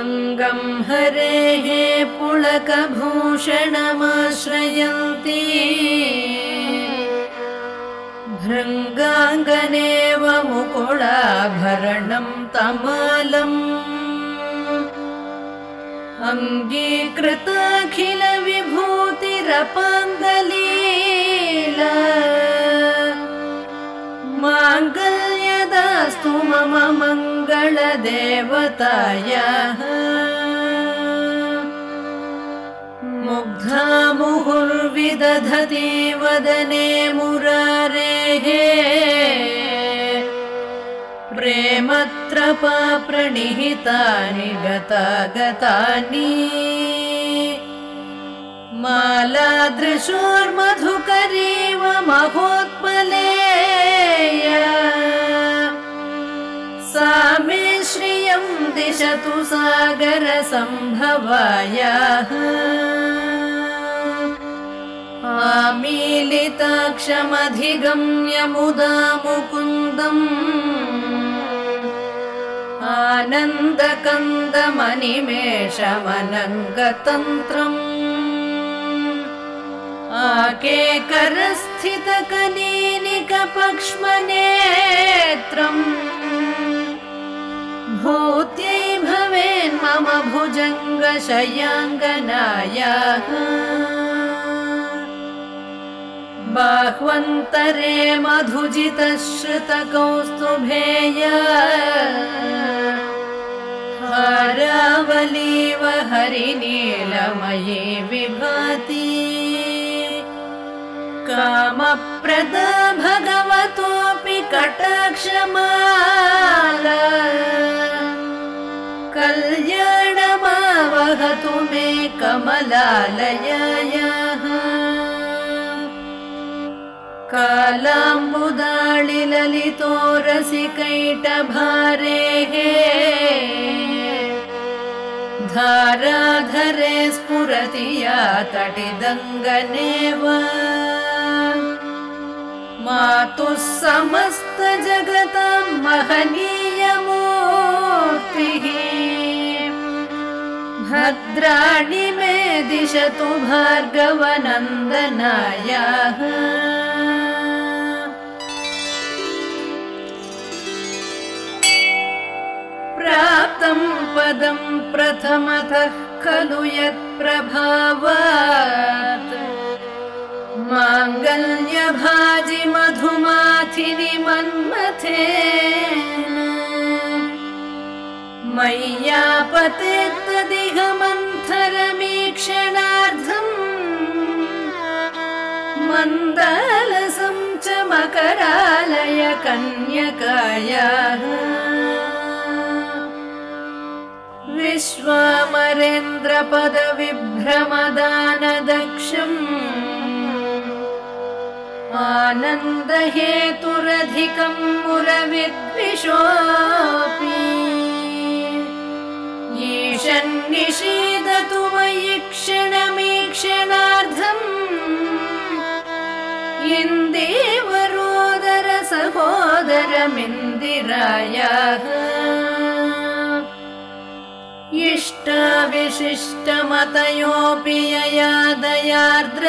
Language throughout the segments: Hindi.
अङ्गं हरेः पुलकभूषणमाश्रयन्ति भृङ्गाङ्गनेव मुकुलाभरणं तमालम् अङ्गीकृताखिल विभूतिरपाङ्गलीला माङ्गल्यदास्तु मम मङ्गलदेवतायाः मुग्धा मुहुर्विदधति वदने मुरारेः प्रेमत्रपा प्रणिहितानि गतागतानि मालादृशोर्मधुकरीव महोत्पलेया सा मे श्रियं दिशतु सागरसम्भवायाः आमीलिताक्षमधिगम्य मुदा मुकुन्दम् आनन्दकन्दमनिमेषमनङ्गतन्त्रम् आकेकरस्थितकनीनिकपक्ष्मनेत्रम् भूत्यै भवेन्मम भुजङ्गशयाङ्गनायाः बाह्वन्तरे मधुजितश्रुतकौस्तुभेया हारावलीव हरिनीलमये विभाति कामप्रदा भगवतोऽपि कटाक्षमाला कल्याणमावहतु मे कमलालयायाः कालाम्बुदालिललितोरसिकैटभारेः धाराधरे स्फुरति या तटिदङ्गनेव मातुः समस्तजगतां महनीयमूर्तिः भद्राणि मे दिशतु भार्गवनन्दनायाः प्राप्तं पदं प्रथमतः खलु यत्प्रभावात् माङ्गल्यभाजि मधुमाथिनि मन्मथे मय्यापते तदिह मन्थरमीक्षणार्थम् मन्दालसं च मकरालय कन्यकायाः विश्वामरेन्द्रपदविभ्रमदानदक्षम् आनन्दहेतुरधिकं मुरविद्विषोऽपि ईशन्निषीदतु मयि क्षणमीक्षणार्धम् इन्दीवरोदर सहोदरमिन्दिरायाः इष्टाविशिष्टमतयोऽपि यया दयार्द्र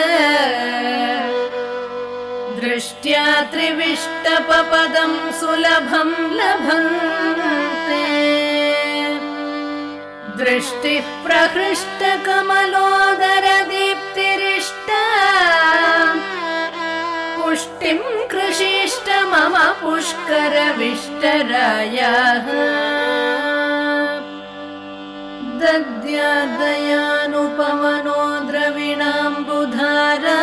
दृष्ट्या त्रिविष्टपपदं सुलभं लभन्ते दृष्टिः प्रहृष्टकमलोदरदीप्तिरिष्टा पुष्टिं कृषिष्ट मम पुष्करविष्टरायाः दद्यादयानुपमनो द्रविणाम्बुधारा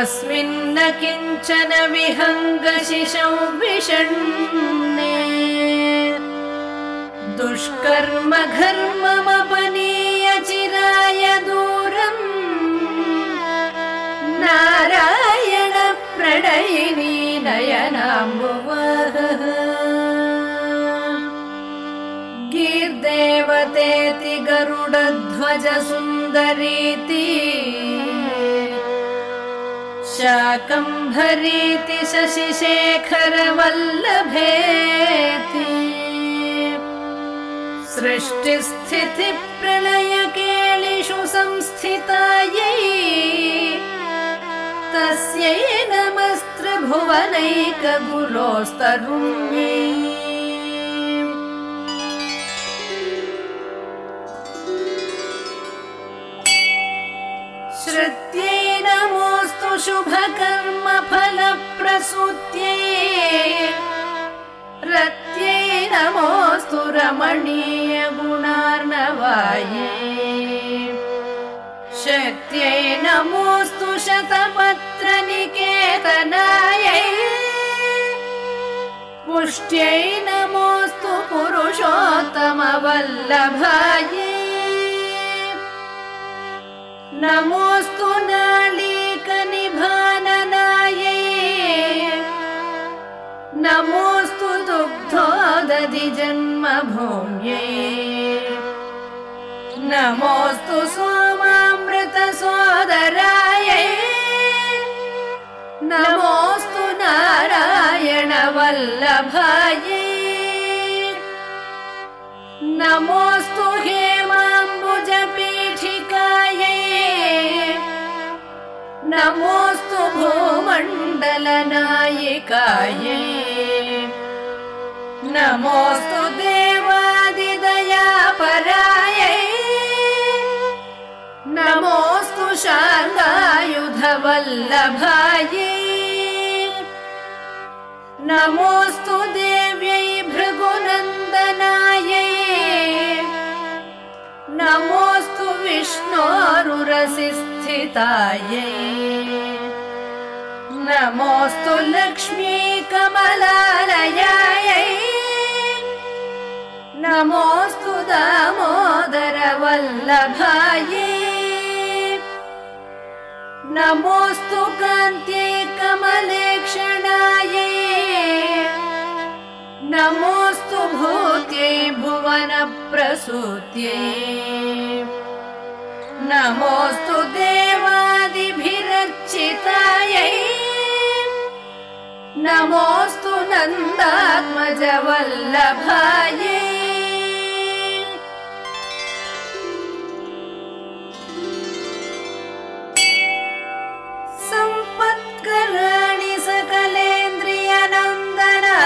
अस्मिन्न किञ्चन विहङ्गशिशौ विषण्णे दुष्कर्म घर्ममपनीय चिराय दूरम् नारायण प्रणयिनी नयनाम्बुवः गीर्देवतेति गरुडध्वज सुन्दरीति शाकम्भरीति शशिशेखरवल्लभेति सृष्टिस्थितिप्रलयकेलिषु संस्थितायै तस्यै नमस्त्रभुवनैकगुरोस्तरुण्यै। श्रुत्यै नमोऽस्तु शुभकर्मफलप्रसूत्यै रत्यै नमोऽस्तु रमणीयगुणार्णवायै शक्त्यै नमोऽस्तु शतपत्रनिकेतनायै पुष्ट्यै नमोऽस्तु पुरुषोत्तमवल्लभायै। नमोस्तु नालीकनिभाननायै नमोस्तु दुग्धोदधिजन्मभूम्यै नमोस्तु सोमामृतसोदरायै नमोस्तु नारायणवल्लभायै। नमोस्तु हेमाम्बुजपीठिकायै नमोस्तु भूमण्डलनायिकायै नमोस्तु देवादिदयापरायै नमोस्तु शार्ङ्गायुधवल्लभायै। नमोस्तु देव्यै भृगुनन्दनायै नमोस्तु विष्णोरुरसिस्थितायै नमोस्तु लक्ष्मी कमलालयायै नमोस्तु दामोदरवल्लभायै। नमोस्तु कान्त्यै कमलेक्षणायै नमोस्तु भूत्यै भुवनप्रसूत्यै नमोस्तु देवादिभिरर्चितायै नमोस्तु नन्दात्मजवल्लभायै। सम्पत्कराणि सकलेन्द्रियनन्दना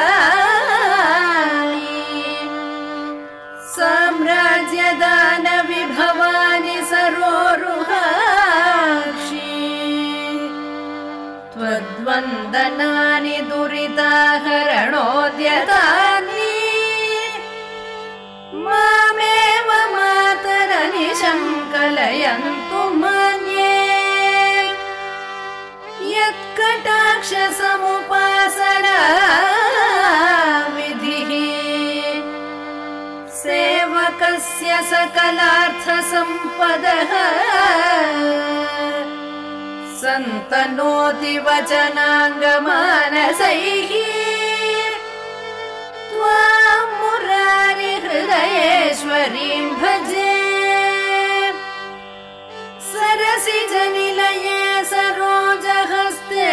साम्राज्यदान विभवानि सरोरुहाक्षि त्वद्वन्दनानि दुरिताहरणोद्यतानि मामेव मातरनिशङ्कलयन्तु मन्ये यत्कटाक्षसमुपासना सेवकस्य सकलार्थसम्पदः सन्तनोति वचनाङ्गमानसैः त्वां मुरारिहृदयेश्वरीं भजे सरसिजनिलये सरोजहस्ते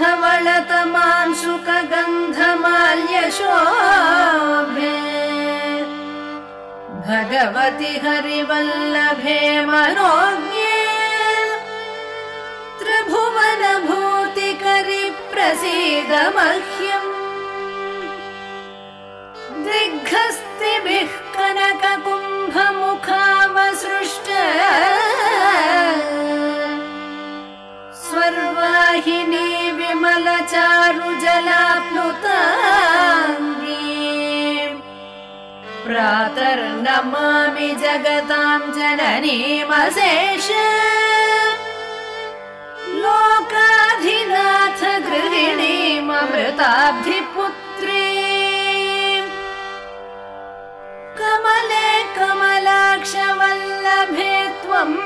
धवलतमांशुकगन्धमाल्यशोभे भगवति हरिवल्लभे मनोज्ञे त्रिभुवनभूतिकरि प्रसीद मह्यम्। दिग्हस्तिभिः कनककुम्भमुखावसृष्टे स्वर्वाहिनी विमलचारुजलाप्लुताङ्गी प्रातर्नमामि जगतां जननीमशेष लोकाधिनाथ गृहिणीममृताब्धिपुत्रीं कमले कमलाक्षवल्लभे त्वम्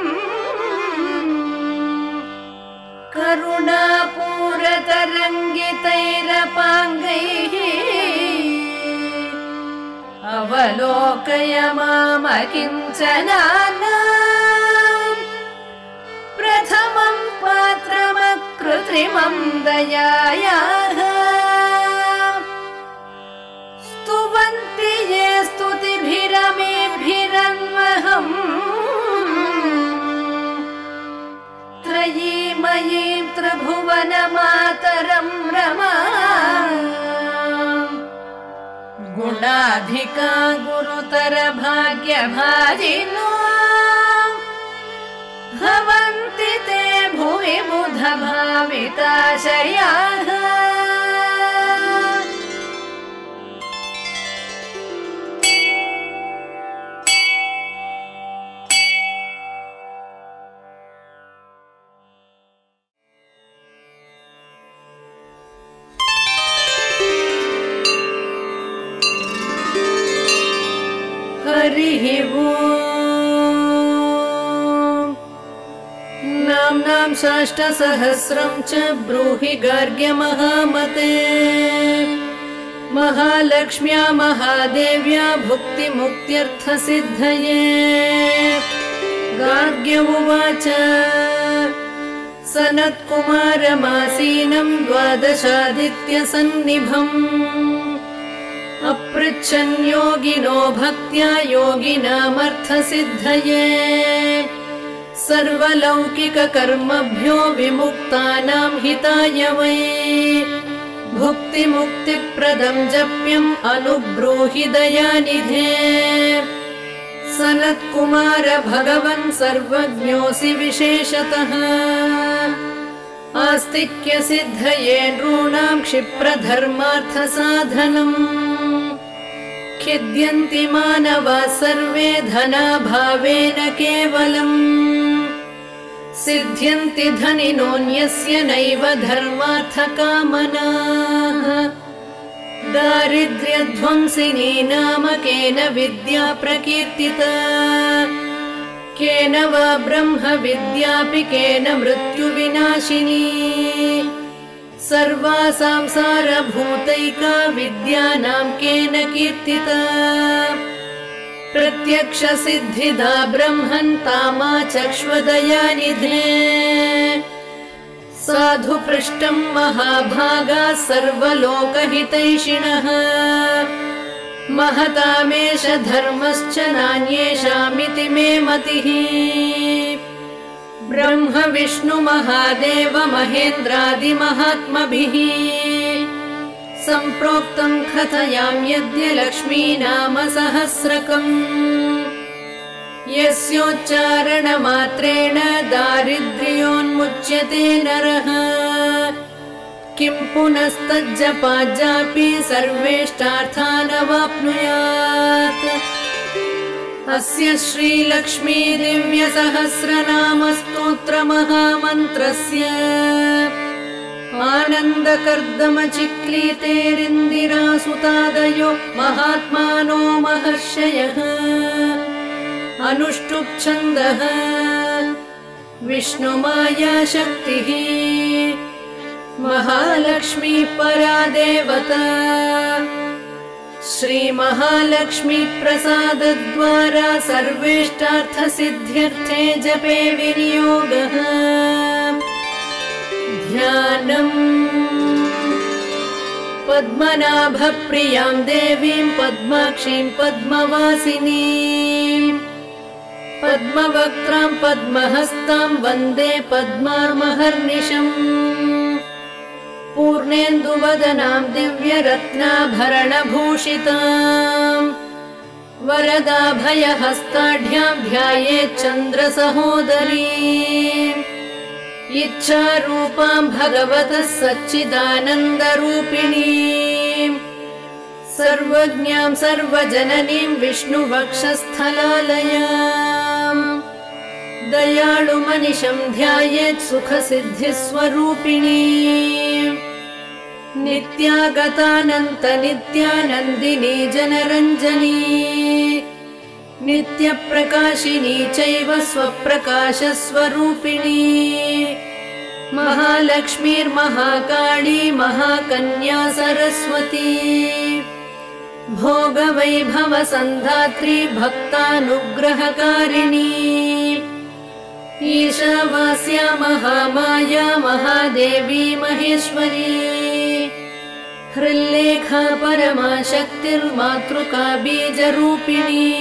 करुणापूरतरङ्गितैरपाङ्गैः अवलोकय मामकिञ्चनानां प्रथमं पात्रमकृत्रिमं दयायाः ये स्तुतिभिरमेभिरन्वहं त्रयी मयी त्रिभुवनमातरं रमा गुणाधिका गुरुतर भाग्यभाजिनो भवन्ति ते भुवि बुध भाविताशयाः। ष्टसहस्रं च ब्रूहि गार्ग्य महामते महालक्ष्म्या महादेव्या भुक्ति मुक्त्यर्थ सिद्धये। गार्ग्य उवाच सनत्कुमारमासीनं द्वादशादित्य सन्निभम् अपृच्छन् योगिनो भक्त्या योगिनामर्थ सिद्धये सर्वलौकिक कर्मभ्यो विमुक्तानां हिताय वै भुक्ति मुक्ति प्रदं जप्यं अनुब्रूहि दयानिधे। सनत्कुमार भगवन् सर्वज्ञोऽसि विशेषतः आस्तिक्य सिद्धये नॄणां क्षिप्र धर्मार्थ साधनम् खिद्यन्ति मानवा सर्वे धनाभावेन केवलम् सिद्ध्यन्ति धनिनोऽन्यस्य नैव धर्मार्थकामनाः। दारिद्र्यध्वंसिनी नाम केन विद्या प्रकीर्तिता केन वा ब्रह्मविद्यापि केन मृत्युविनाशिनी सर्वा संसारभूतैका विद्या नाम केन कीर्तिता प्रत्यक्ष सिद्धिदा ब्रह्मन् तामा चक्ष्वदयानिधे। साधु पृष्टं महाभागा सर्वलोकहितैषिणः महतामेष धर्मश्च नान्येषामिति मे मतिः। ब्रह्म विष्णु महादेव महेन्द्रादि महात्मभिः संप्रोक्तं कथयाम्यद्य लक्ष्मी नाम सहस्रकम् यस्योच्चारणमात्रेण दारिद्र्योन्मुच्यते नरः। किं पुनस्तज्जपाज्जापि सर्वेष्टार्थानवाप्नुयात्। अस्य श्रीलक्ष्मी दिव्यसहस्रनामस्तोत्रमहामन्त्रस्य आनन्दकर्दमचिक्लीतेरिन्दिरासुतादयो महात्मानो महर्षयः अनुष्टुप् छन्दः विष्णुमाया शक्तिः महालक्ष्मी परा देवता श्रीमहालक्ष्मी प्रसादद्वारा सर्वेष्टार्थसिद्ध्यर्थे जपे विनियोगः। ध्यानम् पद्मनाभप्रियां देवीं पद्माक्षीं पद्मवासिनीं पद्मवक्त्रां पद्महस्तां वन्दे पद्मार्महर्निशम् पूर्णेन्दुवदनां दिव्यरत्नाभरणभूषितां वरदाभयहस्ताढ्यां ध्यायेत् चन्द्रसहोदरीम् इच्छारूपां भगवतः सच्चिदानन्दरूपिणीं सर्वज्ञां सर्वजननीं विष्णुवक्षस्थलालयाम् दयाळुमनिशं ध्यायेत् सुखसिद्धिस्वरूपिणीं नित्यागतानन्तनित्यानन्दिनी जनरञ्जनी नित्यप्रकाशिनी चैव स्वप्रकाशस्वरूपिणी महालक्ष्मीर्महाकाली महाकन्या सरस्वती भोगवैभवसन्धात्री भक्तानुग्रहकारिणी ईशावास्या महामाया महादेवी महेश्वरी हृल्लेखा परमा शक्तिर्मातृका बीजरूपिणी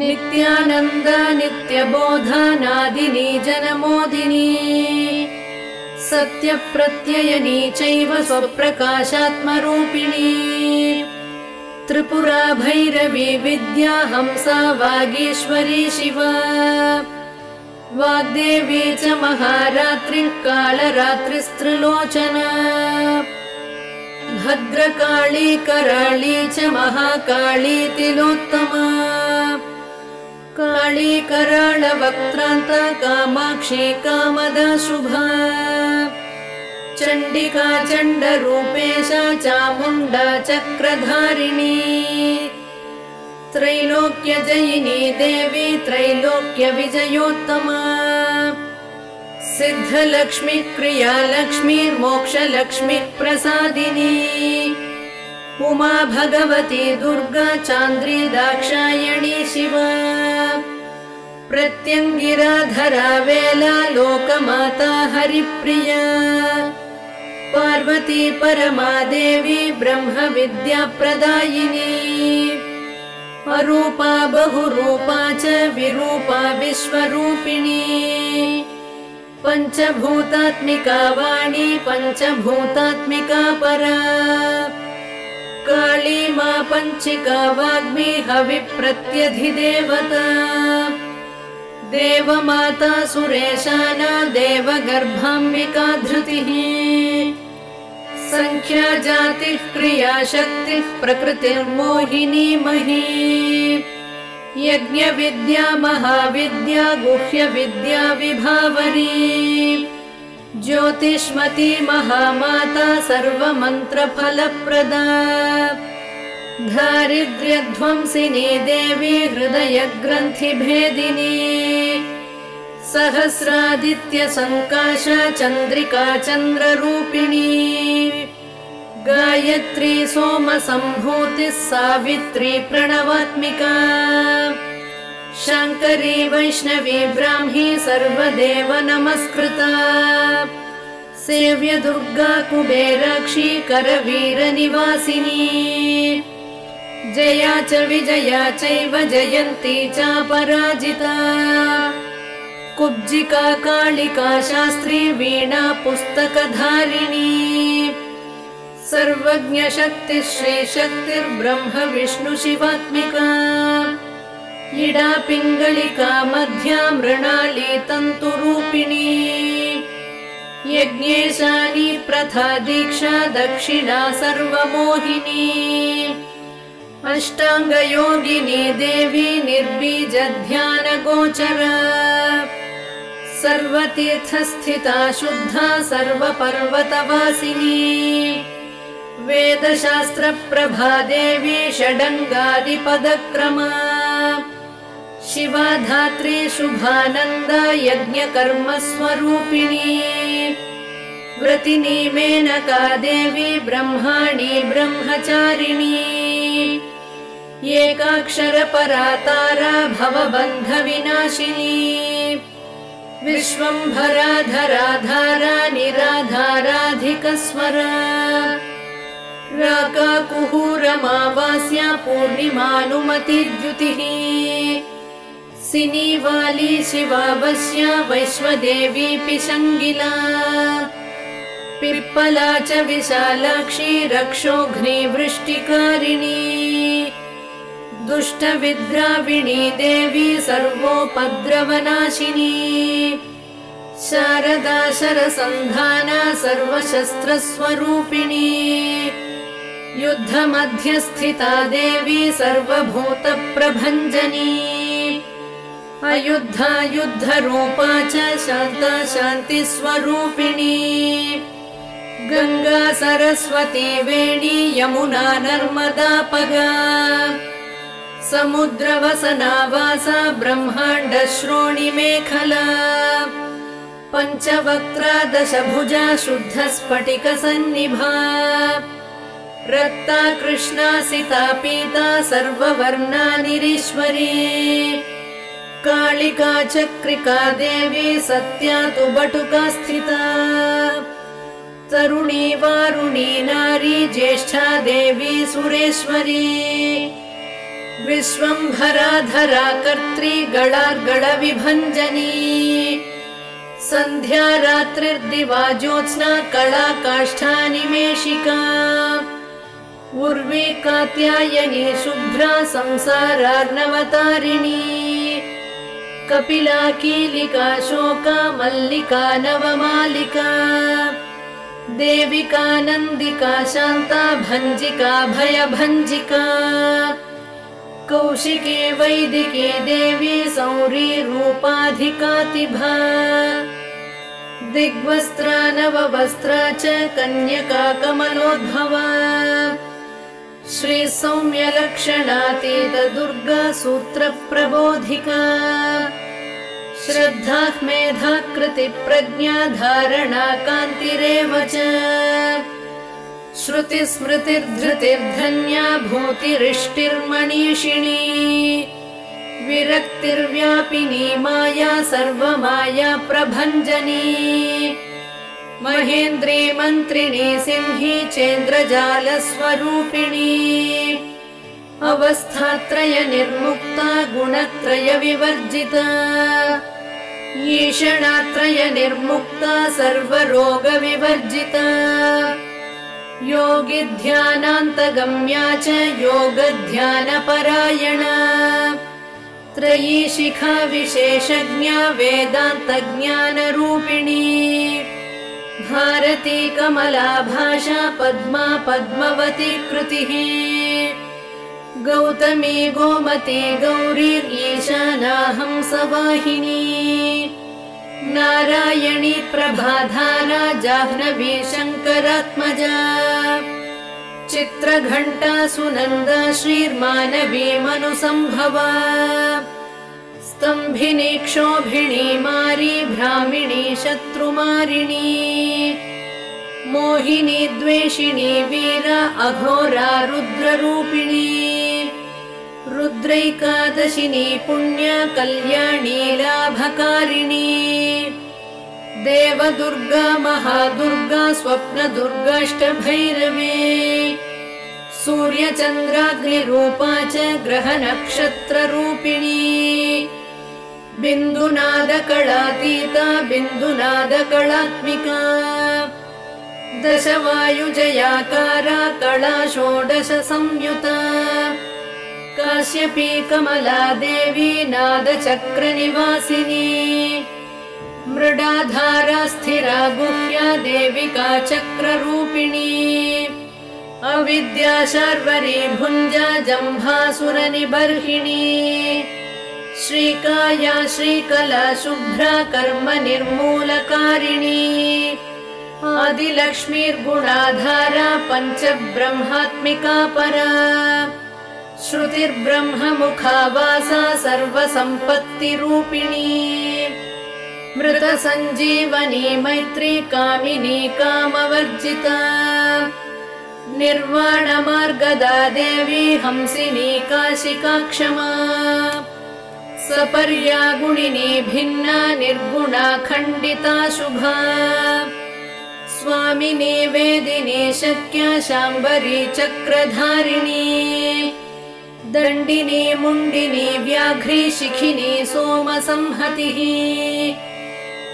नित्यानंद नित्यबोधा नादिनी जनमोदिनी सत्य प्रत्ययनी चैव स्वप्रकाशात्मरूपिणी त्रिपुरा भैरवी विद्या हंसा वागीश्वरी शिवा वाग्देवी च महारात्रि कालरात्रिस्त्रिलोचना भद्रकाली कराली च महाकाली तिलोत्तमा काली कराल वक्त्रांत कामाक्षी कामदा शुभा चंडिका चंड रूपेशा चामुंडा चक्रधारिणी त्रैलोक्य जयिनी देवी त्रैलोक्य विजयोत्तमा सिद्धलक्ष्मी क्रिया लक्ष्मी मोक्षलक्ष्मी प्रसादिनी उमा भगवती दुर्गा चांद्री दाक्षायणी शिवा प्रत्यंगिरा धरा वेला लोकमाता हरिप्रिया पार्वती परमा देवी ब्रह्म विद्या प्रदायिनी अरूपा बहुरूपा च विरूपा विश्वरूपिणी पंचभूतात्मिका वाणी पंचभूतात्मिका परा काली मां पंचिका वाग्मी हवि प्रत्यधिदेवता देवमाता सुरेशाना देवगर्भाम्बिका धृतिः संख्या जाति क्रिया शक्ति प्रकृतिर्मोहिनी मही यज्ञ विद्या महाविद्या गुह्य विद्या विभावरी ज्योतिष्मती महामाता सर्वमंत्र फलप्रदा दारिद्र्य ध्वंसिनी देवी हृदय ग्रंथि भेदिनी सहस्रादित्य संकाश चंद्रिका चंद्ररूपिणी गायत्री सोम संभूति सावित्री प्रणवात्मिका शंकरी वैष्णवी ब्राह्मी सर्वदेव नमस्कृता सेव्य दुर्गा कुबेराक्षी करवीर निवासिनी जया च विजया चैव जयंती च पराजिता कुब्जिका कालिका शास्त्री वीणा पुस्तकधारिणी सर्वज्ञ शक्ति श्री शक्तिर्ब्रह्म विष्णु शिवात्मिका इडा पिंगलिका मध्या मृणाली तंतुरूपिणी यज्ञेशानी प्रथा दीक्षा दक्षिणा सर्वमोहिनी अष्टांग योगिनी देवी निर्बीज ध्यान गोचरा सर्वतीर्थस्थिता शुद्धा सर्वपर्वतवासिनी वेदशास्त्र प्रभा देवी षडंगादिपदक्रमा शिवा धात्री शुभानंद यज्ञकर्म स्वरूपिणी व्रतिनी मेनका देवी ब्रह्माणी ब्रह्मचारिणी एकाक्षर परातारा भवबंध विनाशिनी विश्वंभरा धराधारा निराधाराधिकस्वरा राका कुहूरमावास्या पूर्णिमानुमतिद्युतिः सिनीवाली शिवावस्या वैश्वदेवी पिशंगिला पिप्पला च विशालाक्षी रक्षोघ्नि वृष्टिकारिणी दुष्टविद्राविणी देवी सर्वोपद्रवनाशिनी शारदा शरसंधाना सर्वशस्त्रस्वरूपिणी युद्ध मध्यस्थिता देवी सर्वभूत प्रभंजनी अयुद्धा युद्ध रूपा च शांता शांति स्वरूपिणी गंगा सरस्वती वेणी यमुना नर्मदा पगा समुद्र वसनावासा ब्रह्मांड श्रोणी मेखला पंचवक्त्रा दशभुजा शुद्ध स्फटिक सन्निभा रक्ता कृष्णा सिता पीता सर्ववर्णा निरीश्वरी कालिका चक्रिका देवी सत्या तु बटुका स्थिता तरुणी वारुणी नारी ज्येष्ठा देवी सुरेश्वरी विश्वंभरा धरा कर्त्री गणार्गण विभंजनी संध्या रात्रिर्दिवा ज्योत्स्ना कला काष्ठा निमेशिका उर्वी कात्यायनी शुभ्रा संसारार्णवतारिणी कपिला कीलिका शोका मल्लिका नवमालिका देविका नंदिका शांता भंजिका भयभंजिका कौशिके वैदिके देवी सौरी रूपाधिकातिभा दिग्वस्त्रा नववस्त्रा च कन्यका कमलोद्भवा श्री सौम्य लक्षणातीत दुर्गा सूत्र प्रबोधिका श्रद्धा मेधा कृति प्रज्ञा धारणा कांतिरेव च श्रुति स्मृतिर्धृतिर्धन्या भूतिरिष्टिर्मणीषिणी विरक्तिर्व्यापिनी माया सर्वमाया प्रभंजनी महेन्द्री मंत्रिणी सिंही चेन्द्रजाल स्वरूपिणी अवस्थात्रय निर्मुक्ता गुणत्रय विवर्जिता ईषणात्रय निर्मुक्ता सर्वरोग विवर्जिता योगी ध्यानान्तगम्या च योग ध्यान परायणा त्रयी शिखा विशेषज्ञा वेदांत ज्ञान रूपिणी भारती कमला भाषा पद्मा पद्मवती कृतिः गौतमी गोमती गौरी ईशाना हंसवाहिनी नारायणी प्रभाधारा जाह्नवी शंकरात्मजा चित्रघंटा सुनंदा श्रीर्मानवी मनुसंभवा स्तंभिनी क्षोभिणी मारी भ्रामिणी शत्रुमारिणी मोहिनी द्वेषिणी वीरा अघोरा रुद्ररूपिणी रुद्रैकादशिनी पुण्या कल्याणी लाभकारिणी देवदुर्गा महादुर्गा स्वप्नदुर्गाष्टभैरवी सूर्यचंद्राग्निरूपा च ग्रहनक्षत्ररूपिणी बिंदुनादकलातीता बिंदुनादकलात्मिका दशवायुजयाकारा कला षोडश संयुता काश्यपी कमला देवी नादचक्रनिवासिनी मृडाधारा स्थिरा गुह्या देविका चक्ररूपिणी अविद्या शर्वरी भुंजा जंभासुरनिबर्हिणी श्रीकाया श्रीकला शुभ्रा कर्म निर्मूलकारिणी आदिलक्ष्मीर्गुणाधारा पंचब्रह्मात्मिका परा श्रुतिर्ब्रह्म मुखावासा सर्वसंपत्तिरूपिणी मृत संजीवनी मैत्री कामिनी कामवर्जिता निर्वाण मार्गदा देवी हंसिनी काशिका क्षमा सपर्या गुणिनी भिन्ना निर्गुणा खंडिता शुभा स्वामिनी वेदिनी शक्या शांबरी चक्रधारिणी दंडिनी मुंडिनी व्याघ्री शिखिनी सोम संहतिः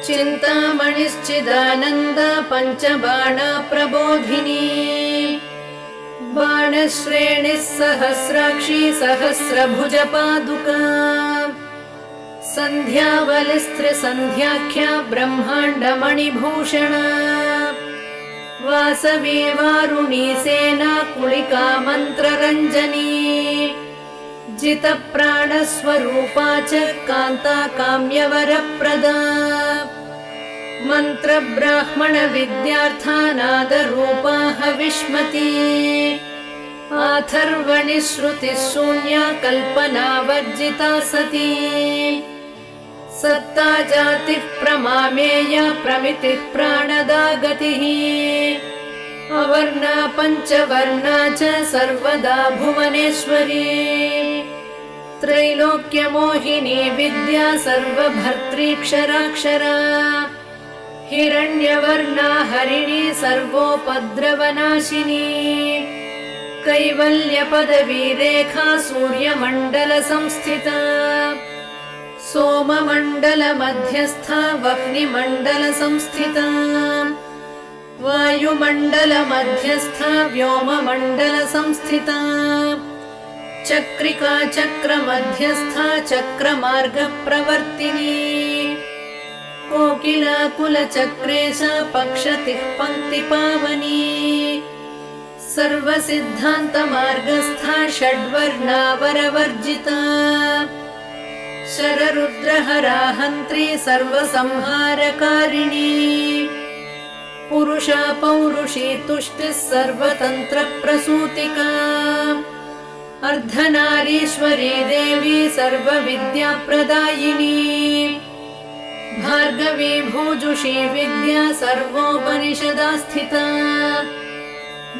चिंतामणिश्चिदानंद पंचबाण प्रबोधिनी बाणश्रेणिः सहस्राक्षी सहस्रभुज पादुका संध्यावलिस्त्रिसंध्याख्या ब्रह्मांड मणिभूषणा वासवी वारुणी सेना कुलिका मंत्ररंजनी जित प्राणस्वरूपा च कांता काम्यवरप्रदा मंत्र ब्राह्मण विद्यार्था नादरूपा हविष्मती आथर्वणि श्रुतिशून्या कल्पना वर्जिता सती सत्ता जातिः प्रमामेया प्रमितिः प्राणदा गतिः अवर्णा पंचवर्णा च सर्वदा भुवनेश्वरी त्रैलोक्यमोहिनी विद्या सर्वभर्त्रीक्षराक्षरा हिरण्यवर्णा हरिणी सर्वोपद्रवनाशिनी कैवल्य पदवी रेखा सूर्यमंडल संस्थिता सोममंडल मध्यस्था वह्निमंडल संस्थिता वायुमंडल मध्यस्था व्योममंडल संस्थिता चक्रिका चक्र मध्यस्था चक्रमार्ग प्रवर्तिनी कोकिला कुल चक्रेशा पक्षतिः पंक्ति पावनी सर्व सिद्धांत मार्गस्था षड्वर्णा वरवर्जिता शररुद्रहरा हंत्री सर्वसंहारकारिणी पुरुषा पौरुषी तुष्टिः सर्वतंत्र प्रसूतिका अर्धनारीश्वरी देवी सर्वविद्या प्रदायिनी भार्गवी भुजुषी विद्या सर्वोपनिषदा स्थिता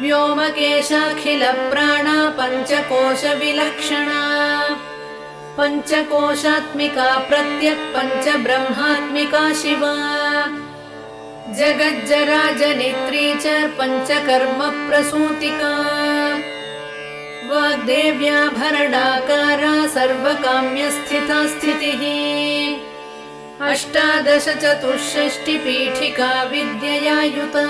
व्योमकेशाखिल प्राणा पंचकोश विलक्षणा पंचकोशात्मिका प्रत्यक् पंचब्रह्मात्मिका शिवा जगज्जरा जनित्री च पंचकर्म प्रसूतिका वाग्देव्याभरणाकारा सर्वकाम्यस्थिता स्थितिः अष्टादश चतुष्षष्टि पीठिका विद्यया युता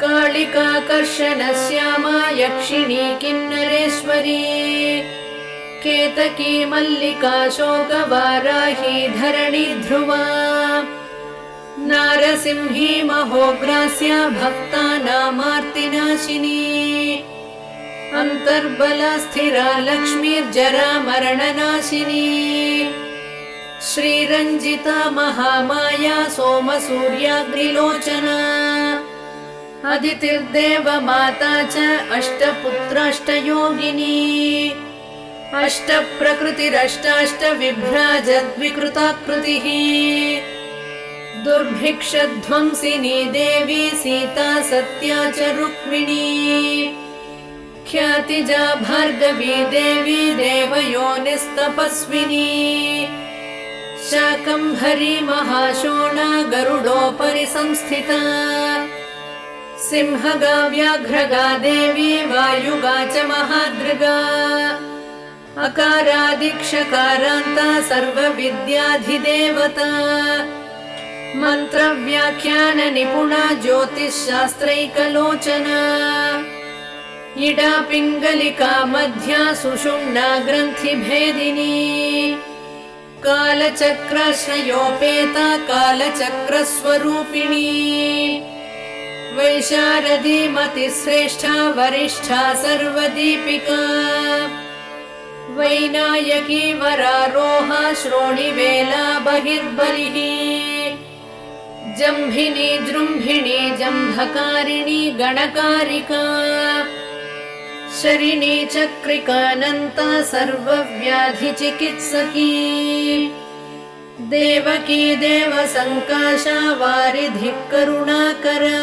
कालिका कर्षण श्यामा यक्षिणी किन्नरेश्वरी केतकी मल्लिका शोकवाराही धरणी ध्रुवा नारसिंही महोग्रास्या भक्तानामार्तिनाशिनी अंतर्बला स्थिरा लक्ष्मीर्जरा मरणनाशिनी श्रीरंजिता महामाया सोमसूर्याग्निलोचना अदितिर्देव माता च अष्टपुत्राष्टयोगिनी अष्टप्रकृतिरष्टाष्टविभ्राजद्विकृताकृतिः दुर्भिक्षध्वंसिनी देवी सीता सत्या च रुक्मिणी ख्यातिजा भार्गवी देवी देवयोनिस्तपस्विनी शाकंभरी महाशोणा गरुडोपरि संस्थिता सिंहगा व्याघ्रगा देवी वायुगा च महादृगा अकारादिक्षकारान्ता सर्वविद्याधिदेवता मंत्रव्याख्यान निपुणा ज्योतिषशास्त्रैकलोचना इडा पिंगलिका मध्या सुषुम्ना ग्रंथिभेदिनी कालचक्राश्रयोपेता कालचक्रस्वरूपिणी वैशारदी मतिश्रेष्ठा वरिष्ठा सर्वदीपिका वैनायकी वरारोहा श्रोणिवेला बहिर्बलिः जंभिनी जृंभिणी जंभकारिणी गणकारिका शरिणी चक्रिकानंता सर्वव्याधिचिकित्सकी देवकी देवसंकाशा वारिधि करुणाकरा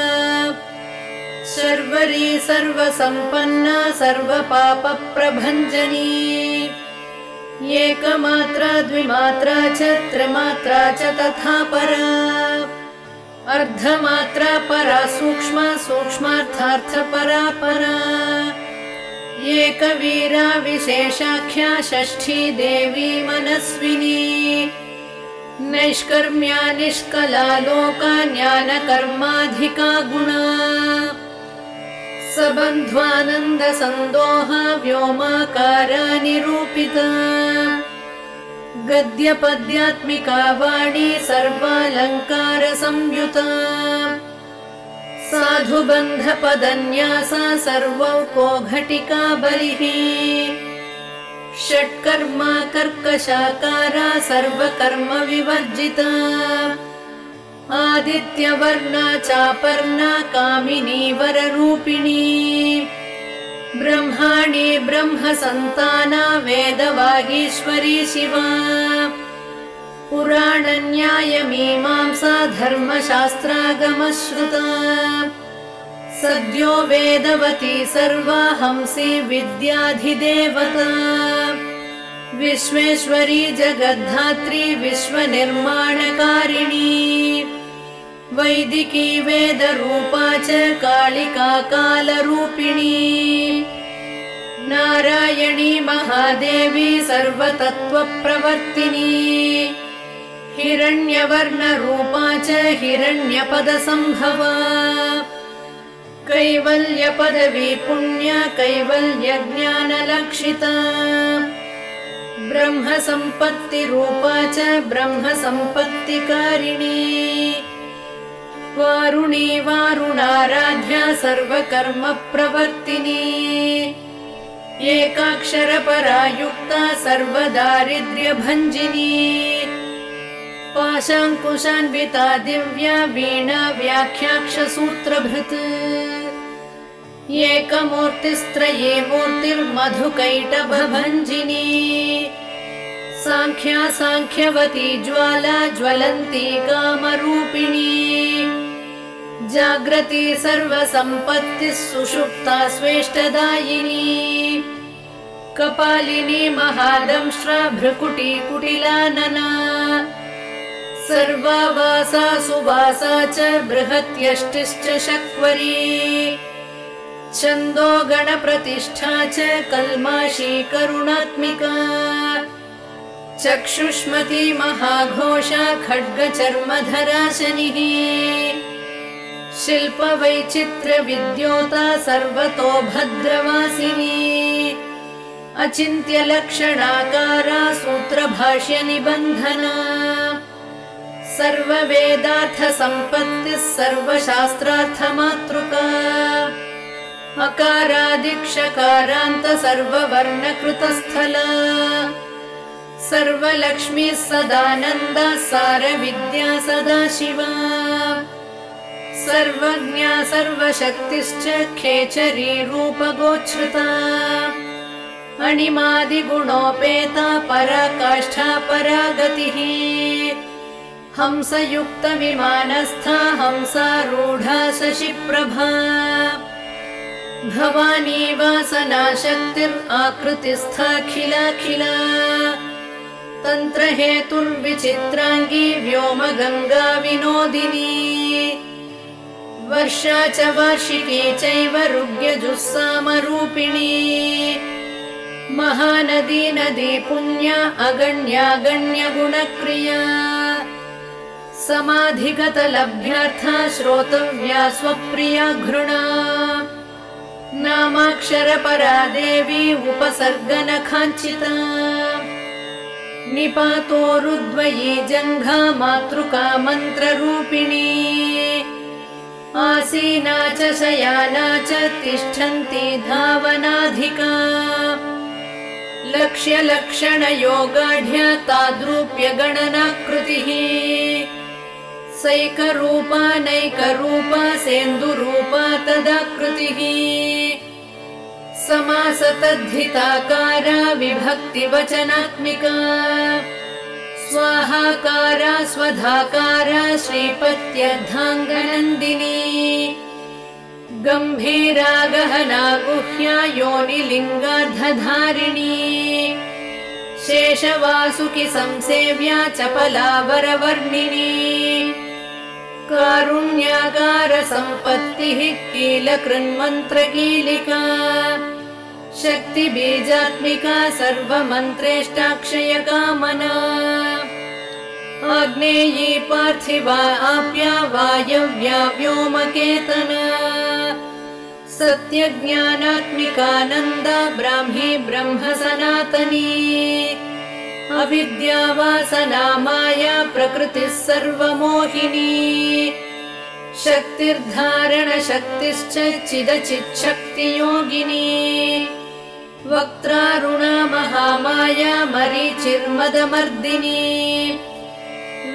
सर्वरी सर्वसंपन्ना सर्वपापप्रभञ्जनी एकमात्रा द्विमात्रा च त्रिमात्रा च तथा परा अर्धमात्रा परा सूक्ष्मा सूक्ष्मार्थार्थ परा परा एकवीरा विशेषाख्या षष्ठी देवी मनस्विनी नैष्कर्म्या निष्कला लोका ज्ञानकर्माधिका गुणा सबन्ध्वानंद संदोहा व्योमाकारा निरूपिता गद्य पद्यात्मिका वाणी सर्वालंकार संयुता साधुबंध पदन्यासा सर्वौको घटिका बलिः षट्कर्मा कर्कशाकारा सर्वकर्म विवर्जिता आदित्यवर्णा चापर्णा कामिनी वररूपिणी ब्रह्माणी ब्रह्मसंताना वेदवागीश्वरी शिवा पुराणन्यायमीमांसा धर्मशास्त्रागमश्रुता सद्यो वेदवती सर्वा हंसी विद्याधिदेवता विश्वेश्वरी जगद्धात्री विश्वनिर्माणकारिणी वैदिकी वेदरूपा च कालिका कालरूपिणी नारायणी महादेवी सर्वतत्वप्रवर्तिनी हिरण्यवर्णरूपा च हिरण्यपदसंभवा कैवल्यपदवी पुण्या कैवल्यज्ञानलक्षिता ब्रह्मसम्पत्तिरूपा च ब्रह्मसम्पत्तिकारिणी वारुणी वारुणाराध्या सर्वकर्मप्रवर्तिनी एकाक्षरपरायुक्ता सर्वदारिद्र्यभञ्जिनी पाशाङ्कुशान्विता दिव्या वीणा व्याख्याक्षसूत्रभृत् एकमूर्तिस्त्रये मूर्तिर्मधुकैटभभञ्जिनी सांख्या सांख्यवती ज्वाला ज्वलन्ती कामरूपिणी जाग्रती सर्वसम्पत्तिः सुषुप्ता स्वेष्टदायिनी कपालिनी महादंष्ट्रा भ्रुकुटी कुटिलानना सर्वावासा सुवासा च बृहत्यष्टिश्च शक्वरी छन्दो गणप्रतिष्ठा च कल्माशी करुणात्मिका चक्षुष्मती महाघोषा खड्गचर्मधरा शनिः शिल्पवैचित्र्यविद्योता सर्वतो भद्रवासिनी अचिन्त्यलक्षणाकारा सूत्रभाष्यनिबन्धना सर्ववेदार्थसम्पत्तिः सर्वशास्त्रार्थमातृका अकारादिक्षकारान्त सर्ववर्णकृतस्थला सर्वलक्ष्मी सदानन्द सारविद्या सदाशिवा सर्वज्ञा सर्वशक्तिश्च खेचरी रूपगोच्छ्रुता अणिमादिगुणोपेता पराकाष्ठा परागतिः हंसयुक्तविमानस्था हंसारूढा शशिप्रभा भवानी वासना शक्तिराकृतिस्थाखिलाखिला तन्त्रहेतुर्विचित्राङ्गी व्योमगङ्गा विनोदिनी वर्षा च वार्षिकी चैव ऋग्यजुस्सामरूपिणी महानदी नदी पुण्या अगण्यागण्यगुणक्रिया समाधिगतलभ्यार्था श्रोतव्या स्वप्रिया घृणा नामाक्षरपरा देवी उपसर्गनखाञ्चिता निपातोरुद्वयी जङ्घा मातृका मन्त्ररूपिणी आसीना च शयाना च तिष्ठन्ती धावनाधिका लक्ष्यलक्षणयोगाढ्या ताद्रूप्यगणनाकृतिः सैकरूपा नैकरूपा सेन्दुरूपा तदाकृतिः समासतद्धिताकारा विभक्तिवचनात्मिका स्वाहाकारा स्वधाकारा श्रीपत्यर्धाङ्गनन्दिनी गम्भीरा गहना गुह्या योनिलिङ्गार्धधारिणी शेषवासुकि संसेव्या चपला वरवर्णिनी कारुण्यागार सम्पत्तिः कीलकृन्मन्त्रकीलिका शक्तिबीजात्मिका सर्वमन्त्रेष्टाक्षयकामना आग्नेयी पार्थिवा आप्या वायव्या व्योमकेतना सत्यज्ञानात्मिकानन्दा ब्राह्मी ब्रह्मसनातनी अविद्या वासना माया प्रकृतिः सर्वमोहिनी शक्तिर्धारणशक्तिश्च चिदचिच्छक्तियोगिनी वक्त्रारुणा महामाया मरीचिर्मदमर्दिनी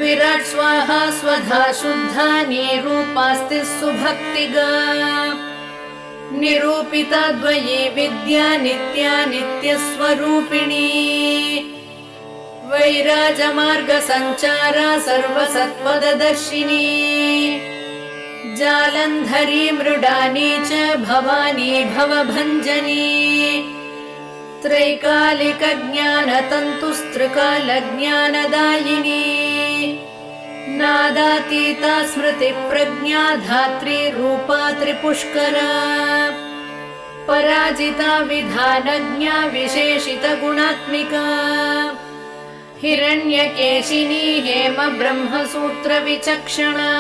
विराट स्वाहा स्वधा शुद्धा निरूपास्ति सुभक्तिगा निरूपिता द्वयी विद्या नित्या नित्यस्वरूपिणी वैराजमार्ग संचारा सर्वसत्पददर्शिनी जालंधरी मृडानी च भवानी भवभञ्जनी त्रैकालिकज्ञानतन्तुस्त्रिकालज्ञानदायिनी नादा विद्यातीता स्मृति प्रज्ञा धात्री रूपा त्रिपुष्करा पराजिता विधानज्ञा विशेषित गुणात्मिका हिरण्यकेशिनी हेम ब्रह्म सूत्र विचक्षणा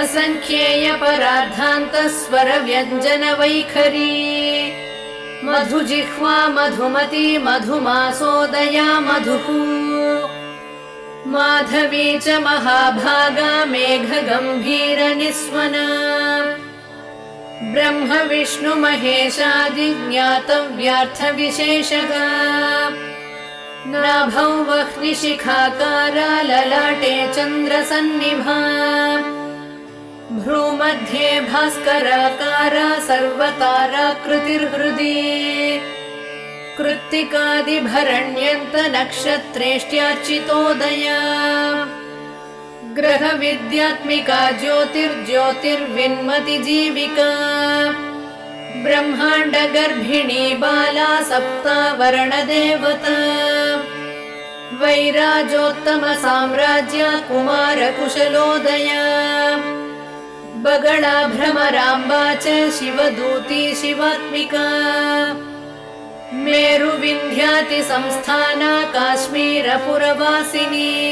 असंख्येय परार्धान्त स्वर व्यंजन वैखरी मधुजिह्वा मधुमती मधुमासोदया मधुः माधवी च महाभागा मेघ गंभीर निस्वना ब्रह्म विष्णु महेशादि ज्ञातव्यार्थ विशेषगा नाभौ वह्निशिखाकारा ललाटे चंद्र सन्निभा भ्रूमध्ये भास्कराकारा सर्वतारा कृतिर्हृदि कृत्तिकादिभरण्यन्त नक्षत्रेष्ट्यार्चितोदया ग्रहविद्यात्मिका ज्योतिर्ज्योतिर्विन्मतिजीविका ब्रह्माण्डगर्भिणी बाला सप्तावरणदेवता वैराजोत्तमसाम्राज्या कुमारकुशलोदया बगला भ्रमराम्बा च शिवदूती शिवात्मिका मेरु विंध्याति संस्थाना काश्मीर पुरवासिनी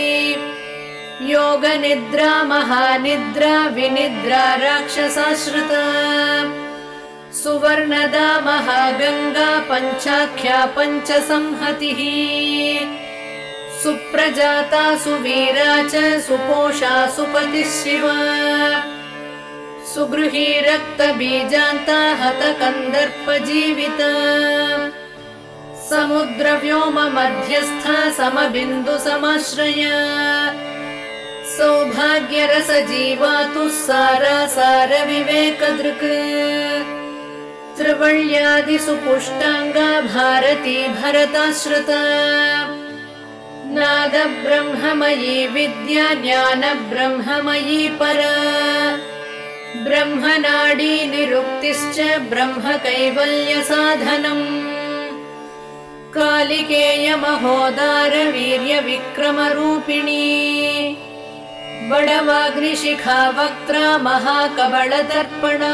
योग निद्रा महानिद्रा विनिद्रा राक्षसाश्रिता सुवर्णदा महागंगा पंचाख्या पंचसंहतिः सुप्रजाता सुवीरा च सुपोषा सुपतिशिवा सुगृही रक्तबीजान्ता हतकन्दर्पजीविता समुद्र व्योम मध्यस्थ समबिंदु समाश्रया सौभाग्य रस जीवातु सारा सार विवेकदृक् त्रिवल्यादि सुपुष्टांगा भारती भरताश्रिता नाद ब्रह्ममयी विद्या ज्ञान ब्रह्ममयी परा ब्रह्मनाडी निरुक्तिश्च ब्रह्म कैवल्य साधनम् कालिकेय महोदार वीर्य विक्रम रूपिणी बड़वाग्निशिखा वक्त्रा महाकबल दर्पणा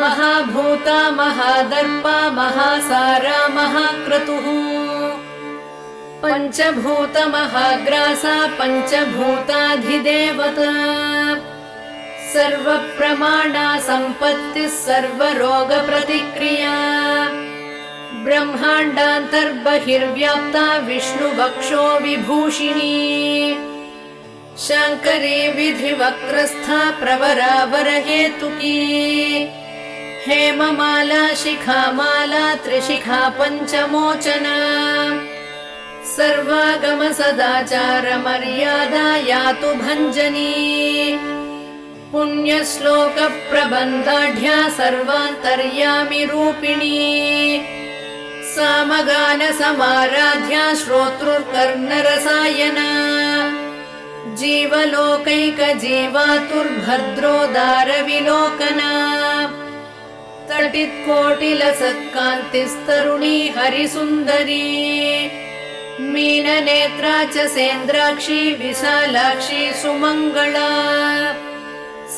महाभूता महादर्पा महासारा महाक्रतुः पंचभूत महाग्रासा पंचभूताधिदेवता सर्वप्रमाणा संपत्ति सर्वरोग प्रतिक्रिया ब्रह्मांडान्तर्बहिर्व्याप्ता विष्णुवक्षो विभूषिणी शंकरी विधिवक्त्रस्था प्रवरा वरहेतुकी हेममाला शिखामाला त्रिशिखा पञ्चमोचना सर्वागम सदाचार मर्यादा यातु भंजनी पुण्यश्लोक प्रबन्धाढ्या सर्वान्तर्यामी रूपिणी सामगान समाराध्या श्रोतृकर्णरसायना जीवलोकैक जीवातुर्भद्रोदार विलोकना तटित्कोटिलसत्कान्तिस्तरुणी हरिसुन्दरी मीननेत्रा च सेन्द्राक्षी विशालाक्षी सुमङ्गला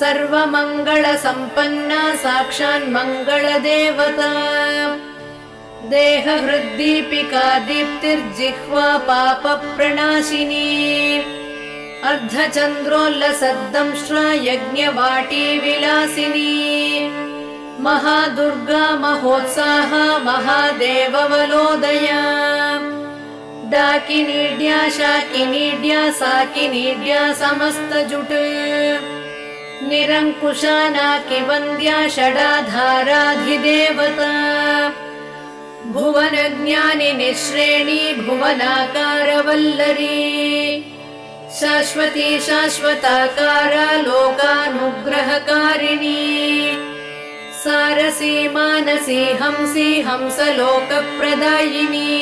सर्वमंगल संपन्ना साक्षान्मंगल देवता देह हृद्दीपिका दीप्तिर्जिह्वा पाप प्रणाशिनी अर्धचंद्रोल्लसद्दंश्रा यज्ञवाटी विलासिनी महादुर्गा महोत्साह महादेववलोदया डाकिनीड्या शाकिनीड्या साकिनीड्या समस्त जुट निरंकुशा नाकिवन्द्या षडाधाराधिदेवता भुवन ज्ञानी निश्रेणी भुवनाकारवल्लरी शाश्वती शाश्वताकारा लोकानुग्रहकारिणी सारसी मानसी हंसी हंसलोकप्रदायिनी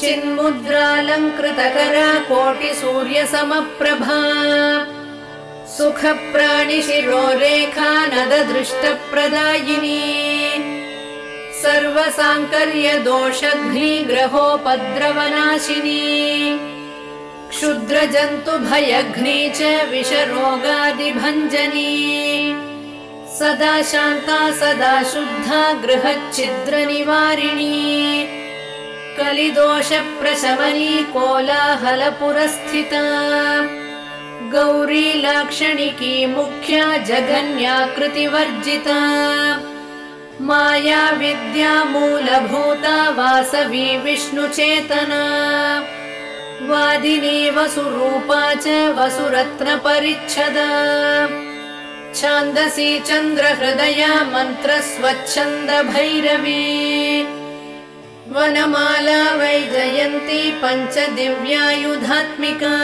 चिन्मुद्रालंकृतकरा कोटिसूर्यसमप्रभा सुख प्राणि शिरोरेखा नददृष्टप्रदायिनी सर्वसांकर्य दोषघ्नि ग्रहोपद्रवनाशिनी क्षुद्रजन्तुभयघ्ने च विषरोगादिभञ्जनी सदा शान्ता सदा शुद्धा गृहच्छिद्रनिवारिणी कलिदोषप्रशमनी कोलाहलपुरस्थिता गौरी लाक्षणिकी मुख्या जगन्याकृतिवर्जिता माया विद्या मूलभूता वासवी विष्णुचेतना वादिनी वसुरूपा च वसुरत्नपरिच्छदा छान्दसी चन्द्रहृदया मन्त्रस्वच्छन्दभैरवी वनमाला वैजयन्ती पञ्चदिव्यायुधात्मिका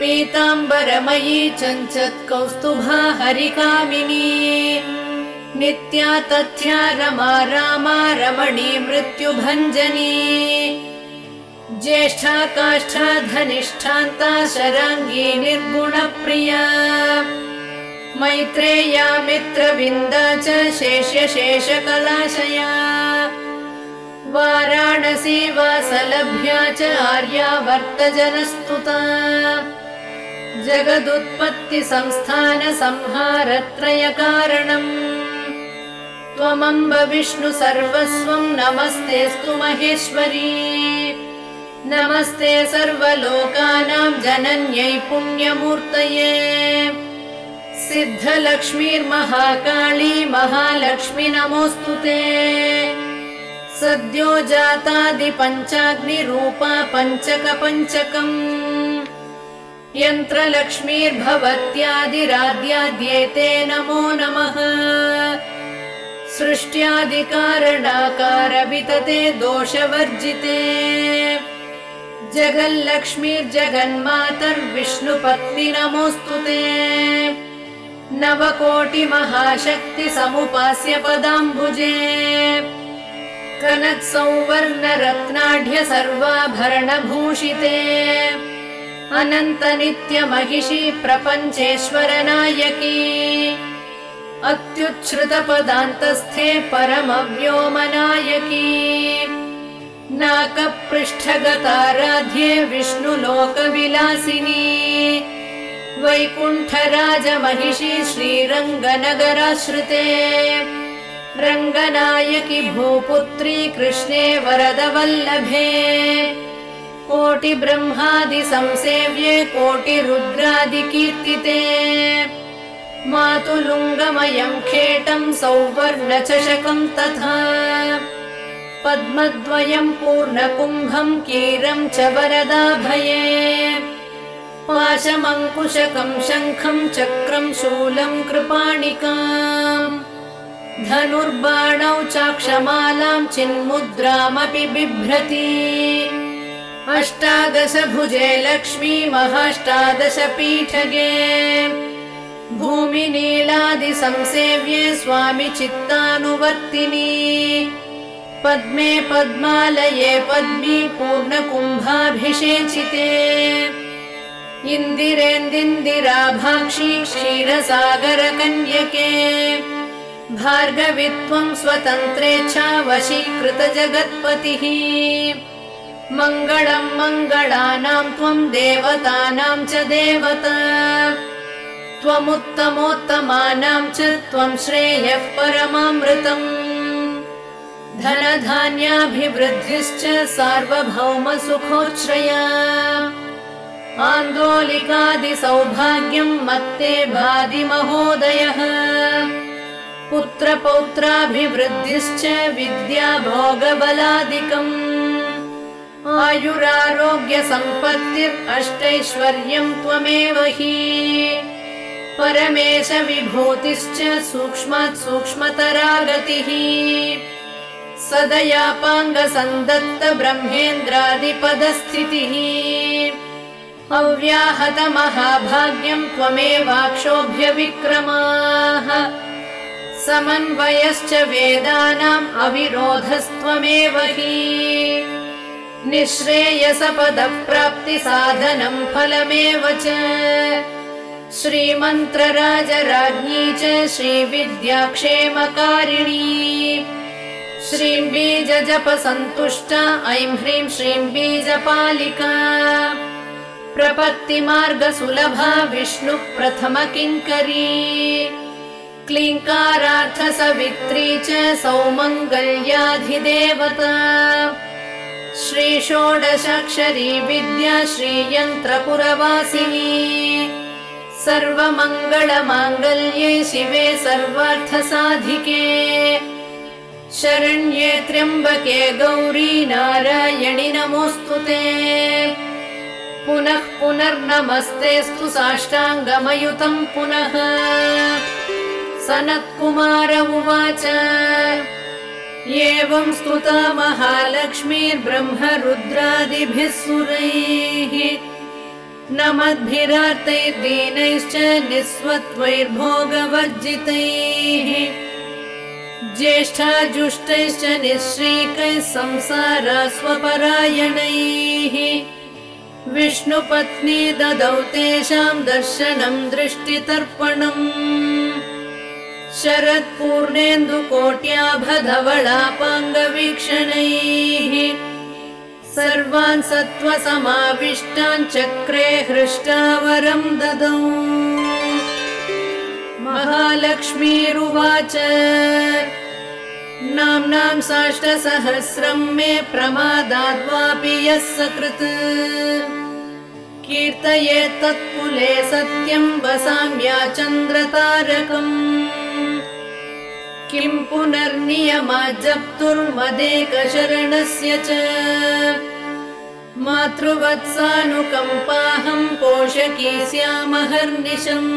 पीताम्बरमयी चञ्चत्कौस्तुभा हरिकामिनी नित्या तथ्या रमा रामा रमणी मृत्युभञ्जनी ज्येष्ठा काष्ठा धनिष्ठान्ता शराङ्गी निर्गुणप्रिया मैत्रेया मित्रविन्दा च शेष्यशेषकलाशया वाराणसी वासलभ्या च आर्यावर्तजनस्तुता जगदुत्पत्तिसंस्थानसंहारत्रयकारणम् त्वमम्ब विष्णु सर्वस्वं नमस्तेऽस्तु महेश्वरी नमस्ते सर्वलोकानां जनन्यै पुण्यमूर्तये सिद्धलक्ष्मीर्महाकाली महालक्ष्मी नमोऽस्तु ते सद्यो जातादि पञ्चाग्निरूपा पञ्चकपञ्चकम् यन्त्रलक्ष्मीर्भवत्यादिराद्याद्येते नमो नमः सृष्ट्यादिकारणाकारवितते दोषवर्जिते जगल्लक्ष्मीर्जगन्मातर्विष्णुपत्नि नमोऽस्तु ते नवकोटिमहाशक्तिसमुपास्य पदाम्बुजे कनकसंवर्णरत्नाढ्य सर्वाभरणभूषिते अनन्तनित्यमहिषी प्रपञ्चेश्वरनायकी अत्युच्छ्रुतपदान्तस्थे परमव्योमनायकी नाकपृष्ठगताराध्ये विष्णुलोकविलासिनी वैकुण्ठराजमहिषी श्रीरङ्गनगराश्रिते रङ्गनायकी भूपुत्री कृष्णे वरदवल्लभे कोटिब्रह्मादिसंसेव्ये कोटिरुद्रादिकीर्तिते मातुलुङ्गमयं खेटं सौवर्णचषकं तथा पद्मद्वयं पूर्णकुम्भं कीरं च वरदाभये पाशमङ्कुशकं शङ्खं चक्रं शूलं कृपाणिकाम् धनुर्बाणौ चाक्षमालां चिन्मुद्रामपि बिभ्रति अष्टादशभुजे लक्ष्मी महाष्टादशपीठगे भूमिनीलादिसंसेव्ये स्वामि चित्तानुवर्तिनी पद्मे पद्मालये पद्मी पूर्णकुम्भाभिषेचिते इन्दिरेन्दिराभाक्षी क्षीरसागरकन्यके भार्गवित्वं स्वतन्त्रेच्छा वशीकृतजगत्पतिः मङ्गलं मङ्गलानां त्वं देवतानां च देवता त्वमुत्तमोत्तमानां च त्वं श्रेयः परमामृतम् धनधान्याभिवृद्धिश्च सार्वभौमसुखोच्छ्रया आन्दोलिकादिसौभाग्यं मत्ते भादि महोदयः पुत्रपौत्राभिवृद्धिश्च विद्याभोगबलादिकम् आयुरारोग्यसम्पत्तिरष्टैश्वर्यं त्वमेव हि परमेश विभूतिश्च सूक्ष्मात् सूक्ष्मतरा गतिः सदयापाङ्गसन्दत्त ब्रह्मेन्द्रादिपदस्थितिः अव्याहतमहाभाग्यं त्वमेवाक्षोभ्यविक्रमाः समन्वयश्च वेदानाम् अविरोधस्त्वमेव हि निःश्रेयसपदप्राप्तिसाधनं फलमेव च श्रीमन्त्रराजराज्ञी च श्रीविद्याक्षेमकारिणी श्रीं बीज जप संतुष्टा ऐं ह्रीं श्रीं बीजपालिका प्रपत्ति मार्ग सुलभा विष्णु प्रथम किंकरी क्लींकारार्थ सवित्री च सौमंगल्याधिदेवता श्री षोडशाक्षरी विद्या श्री यंत्रपुरवासिनी सर्व मंगल मांगल्ये शिवे सर्वार्थ साधिके शरण्ये त्र्यंबके गौरी नारायणि नमोस्तुते पुनः पुनर्नमस्तेस्तु साष्टांगमयुतं पुनः सनत्कुमार उवाच एवं स्तुता महालक्ष्मीर्ब्रह्म रुद्रादिभिः सुरैः नमद्भिरार्तैर्दीनैश्च निस्वत्वैर्भोगवर्जितैः ज्येष्ठाजुष्टैश्च निःश्रीकैः संसारास्वपरायणैः विष्णुपत्नी ददौ तेषां दर्शनं दृष्टितर्पणम् शरत्पूर्णेन्दुकोट्याभधवलापाङ्गवीक्षणैः सर्वान् सत्त्वसमाविष्टान् चक्रे हृष्टावरं ददौ महालक्ष्मीरुवाच नाम्नां साष्टसहस्रं मे प्रमादाद्वापि यः सकृत् कीर्तयेत् तत्कुले सत्यं वसाम्या चन्द्रतारकम् किं पुनर्नियमा जप्तुर्मदेकशरणस्य च मातृवत्सानुकम्पाहं पोषकी स्यामहर्निशम्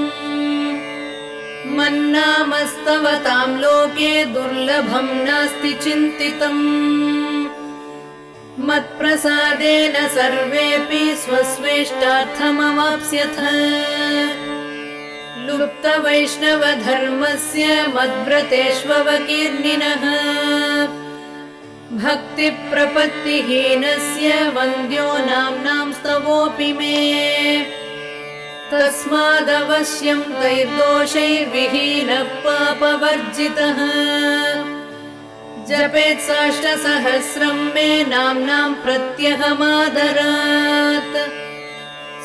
मन्नामस्तव तां लोके दुर्लभं नास्ति चिन्तितम् मत्प्रसादेन सर्वेऽपि स्वस्वेष्टार्थमवाप्स्यथ लुप्त वैष्णव धर्मस्य मद्व्रतेष्ववकीर्णिनः भक्ति प्रपत्तिहीनस्य वन्द्यो नाम्नां स्तवोऽपि मे तस्मादवश्यं तैर्दोषैर्विहीनः पापवर्जितः जपेत् साष्टसहस्रं मे नाम्नां प्रत्यहमादरात्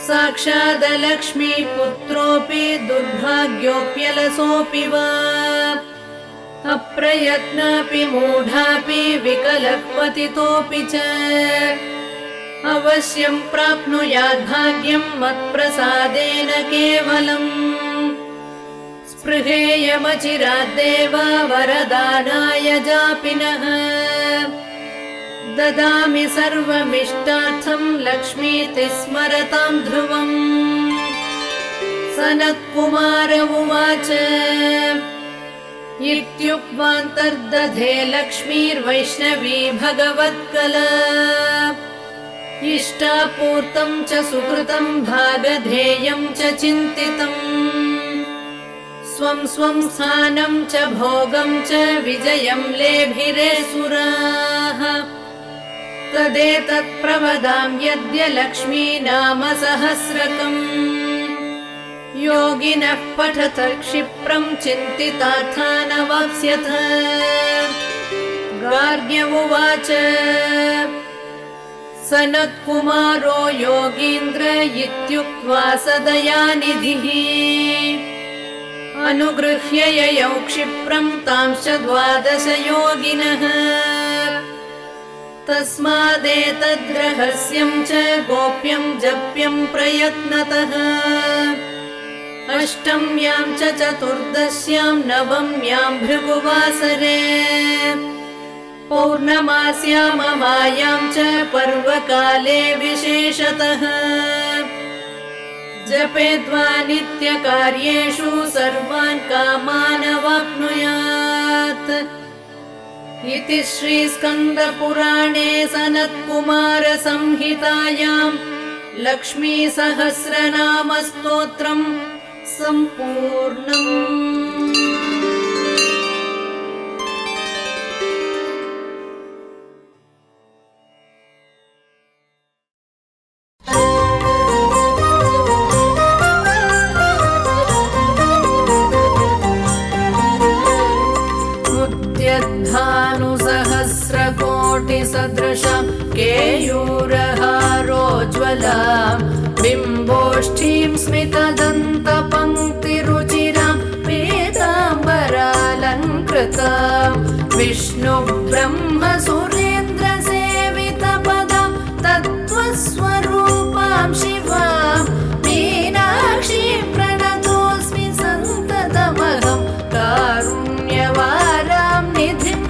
साक्षादलक्ष्मी पुत्रोऽपि दुर्भाग्योऽप्यलसोऽपि वा अप्रयत्नापि मूढापि विकलः पतितोऽपि च अवश्यं प्राप्नुयाद्भाग्यं मत्प्रसादेन केवलम् स्पृहेयमचिराद्देव वरदानाय जापिनः ददामि सर्वमिष्टार्थं लक्ष्मीति स्मरतां ध्रुवम् सनत्कुमार उवाच इत्युक्त्वान्तर्दधे लक्ष्मीर्वैष्णवी भगवत्कला इष्टापूर्तं च सुकृतं भागधेयं च चिन्तितम् स्वं स्वं स्थानं च भोगं च विजयं लेभिरे सुराः तदेतत् प्रवदां यद्य लक्ष्मी नाम सहस्रकम् योगिनः पठत क्षिप्रं चिन्तितार्थानवाप्स्यथ गार्ग्य उवाच सनत्कुमारो योगीन्द्र इत्युक्त्वा सदयानिधिः अनुगृह्य ययौ क्षिप्रं तांश्च द्वादश योगिनः तस्मादेतद्रहस्यं च गोप्यं जप्यं प्रयत्नतः अष्टम्यां च चतुर्दश्यां नवम्यां भृगुवासरे पौर्णमास्याममायां च पर्वकाले विशेषतः जपेद्वा नित्यकार्येषु सर्वान् कामानवाप्नुयात् इति श्री स्कन्दपुराणे सनत्कुमार संहितायां लक्ष्मी सहस्रनाम स्तोत्रं सम्पूर्णम्। सदां बिम्बोष्ठीं स्मितदन्तपङ्क्तिरुचिरां पीताम्बरालङ्कृतां विष्णु ब्रह्म सुरेन्द्र सेवितपदां तत्त्वस्वरूपां शिवां मीनाक्षीं प्रणतोऽस्मि सन्ततमहं कारुण्यवारां निधिं।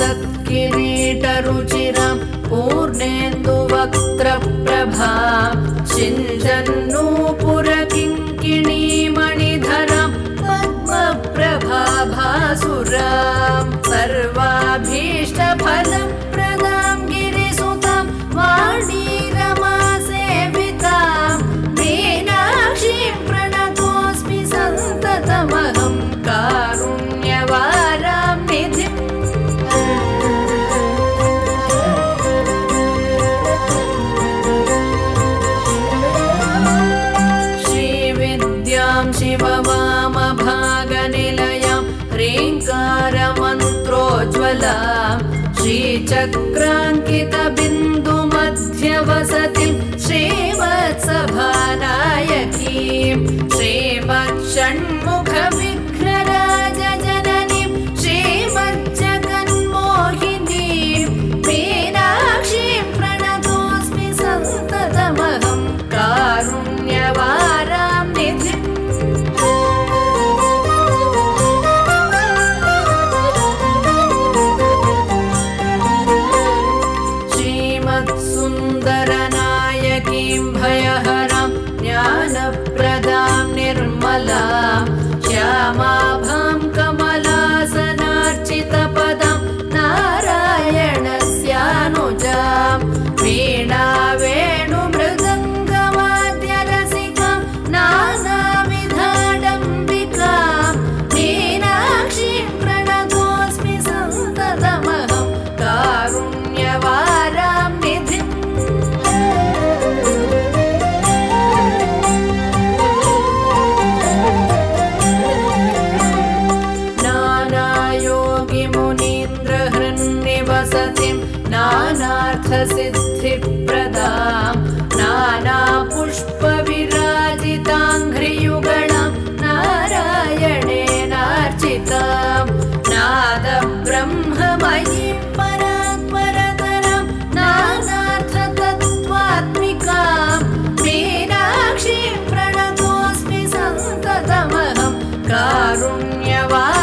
सत्किरीटरुचिरां पूर्णेन्दुवक्त्रप्रभां सिञ्चन्नूपुरकिङ्किणीमणिधरां पद्मप्रभाभासुरां सर्वाभीष्टफलप्रदां गिरिसुतां वाणीरमासेवितां मीनाक्षीं प्रणतोऽस्मि सन्ततमहं कारुण्यवारां निधिं। शिववामभागनिलयां ह्रीङ्कारमन्त्रोज्ज्वलां श्रीचक्राङ्कितबिन्दुमध्यवसतिं श्रीवत्सभानायकीं श्रीमत्षण्मुखविघ्नराजजननीं श्रीमज्जगन्मोहिनीं मीनाक्षीं प्रणतोऽस्मि सन्ततमहं कारुण्यवारां निधिं। सुन्दरनायकीं भयहरां ज्ञानप्रदां निर्मलां श्यामाभां कमलासनार्चितपदां नारायणस्यानुजां वीणावेणुमृदङ्गवाद्यरसिकां नानाविधाडम्बिकां मीनाक्षीं प्रणतोऽस्मि सन्ततमहं कारुण्यवारां निधिं। नानायोगिमुनीन्द्रहृन्निवसतिं नानार्थसिद्धिप्रदां नानापुष्पविराजिताङ्घ्रियुगणां नारायणेनार्चितां नादब्रह्ममयीं परात्परतरां नानार्थतत्त्वात्मिकां मीनाक्षीं प्रणतोऽस्मि सन्ततमहं कारुण्यवारां।